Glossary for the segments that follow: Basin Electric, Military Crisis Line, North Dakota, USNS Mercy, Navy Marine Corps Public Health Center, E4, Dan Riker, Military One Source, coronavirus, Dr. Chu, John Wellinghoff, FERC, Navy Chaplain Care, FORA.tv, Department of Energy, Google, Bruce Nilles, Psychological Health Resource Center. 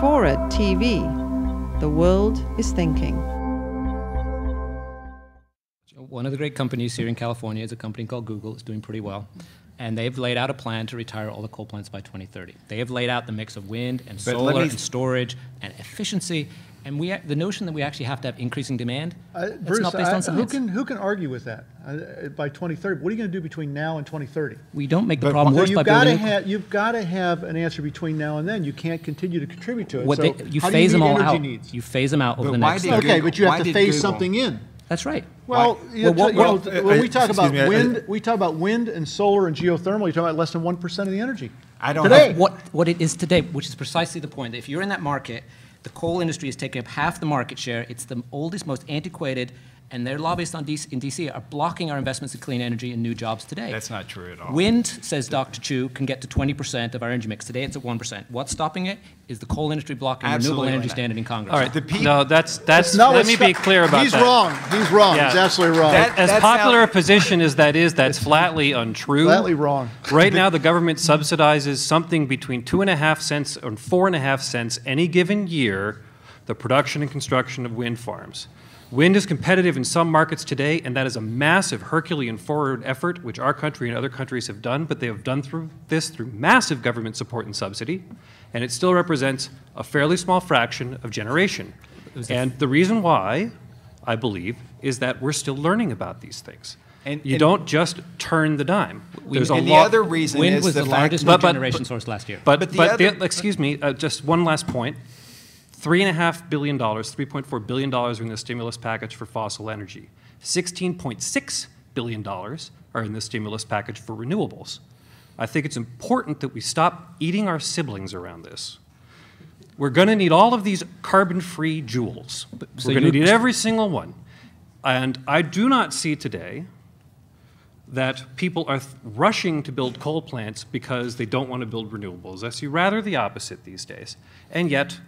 FORA.tv, the world is thinking. One of the great companies here in California is a company called Google. It's doing pretty well. And they've laid out a plan to retire all the coal plants by 2030. They have laid out the mix of wind and solar and storage and efficiency. And the notion that we actually have to have increasing demand, Bruce, not based on science. Who can argue with that? By 2030, what are you going to do between now and 2030? We don't make the problem worse by building. You've got to have an answer between now and then. You can't continue to contribute to it. So you phase them all out. You phase them out over the next. Okay, but you have to phase something in. That's right. Well, when we talk about wind, we talk about wind and solar and geothermal. You talk about less than 1% of the energy. I don't know what it is today, which is precisely the point. If you're in that market, the coal industry is taking up half the market share. It's the oldest, most antiquated, and their lobbyists in D.C. are blocking our investments in clean energy and new jobs today. That's not true at all. Wind, says Dr. Chu, can get to 20% of our energy mix. Today it's at 1%. What's stopping it is the coal industry blocking absolutely renewable energy standard in Congress. All right, no, that's no, let me be clear about that. He's wrong. He's wrong. Yeah. He's absolutely wrong. As popular a position as that is, that's flatly untrue. Flatly wrong. Right now the government subsidizes something between 2.5 cents and 4.5 cents any given year, the production and construction of wind farms. Wind is competitive in some markets today, and that is a massive Herculean forward effort, which our country and other countries have done, but they have done through massive government support and subsidy, and it still represents a fairly small fraction of generation. And the reason why, I believe, is that we're still learning about these things. You don't just turn the dime. And the other reason is the largest generation source last year. Excuse me, just one last point. $3.5 billion, $3.4 billion are in the stimulus package for fossil energy. $16.6 billion are in the stimulus package for renewables. I think it's important that we stop eating our siblings around this. We're going to need all of these carbon-free jewels. We're going to need every single one. And I do not see today that people are rushing to build coal plants because they don't want to build renewables. I see rather the opposite these days. And yet,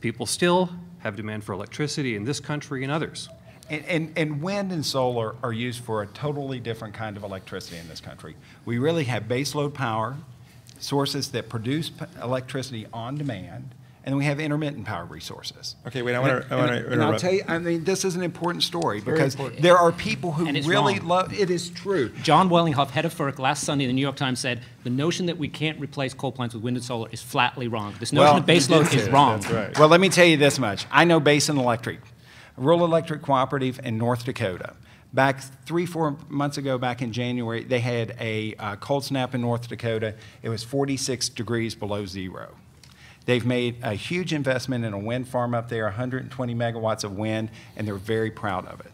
people still have demand for electricity in this country and others. And wind and solar are used for a totally different kind of electricity in this country. We really have baseload power, sources that produce electricity on demand, and we have intermittent power resources. Okay, wait, I want to interrupt. And I'll tell you, I mean, this is an important story because there are people who really love, it is true. John Wellinghoff, head of FERC, last Sunday in the New York Times said, the notion that we can't replace coal plants with wind and solar is flatly wrong. This notion of baseload is wrong. That's right. Well, let me tell you this much. I know Basin Electric, a rural electric cooperative in North Dakota. Back four months ago, back in January, they had a cold snap in North Dakota. It was 46 degrees below zero. They've made a huge investment in a wind farm up there, 120 megawatts of wind, and they're very proud of it.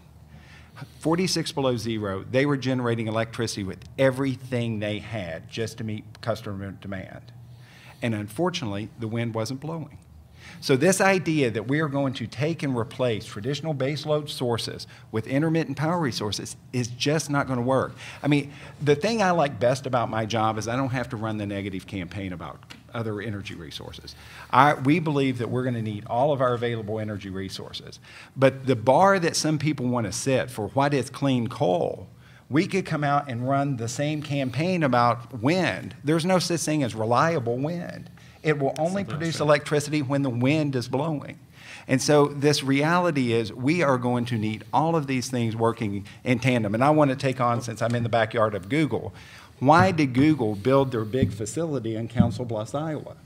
46 below zero, they were generating electricity with everything they had just to meet customer demand. And unfortunately, the wind wasn't blowing. So this idea that we are going to take and replace traditional baseload sources with intermittent power resources is just not going to work. I mean, the thing I like best about my job is I don't have to run the negative campaign about other energy resources. We believe that we're going to need all of our available energy resources. But the bar that some people want to set for what is clean coal, we could come out and run the same campaign about wind. There's no such thing as reliable wind. It will only produce electricity when the wind is blowing. And so this reality is we are going to need all of these things working in tandem. And I want to take on, since I'm in the backyard of Google, why did Google build their big facility in Council Bluffs, Iowa?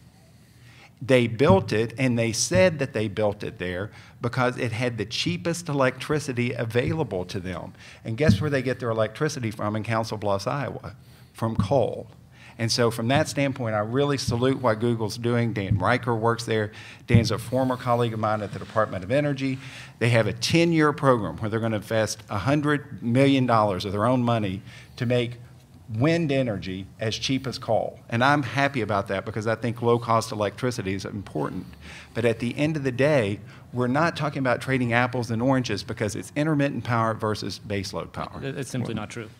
They built it, and they said that they built it there because it had the cheapest electricity available to them. And guess where they get their electricity from in Council Bluffs, Iowa? From coal. And so from that standpoint, I really salute what Google's doing. Dan Riker works there. Dan's a former colleague of mine at the Department of Energy. They have a 10-year program where they're going to invest $100 million of their own money to make wind energy as cheap as coal. And I'm happy about that because I think low-cost electricity is important. But at the end of the day, we're not talking about trading apples and oranges because it's intermittent power versus baseload power. It's simply not true.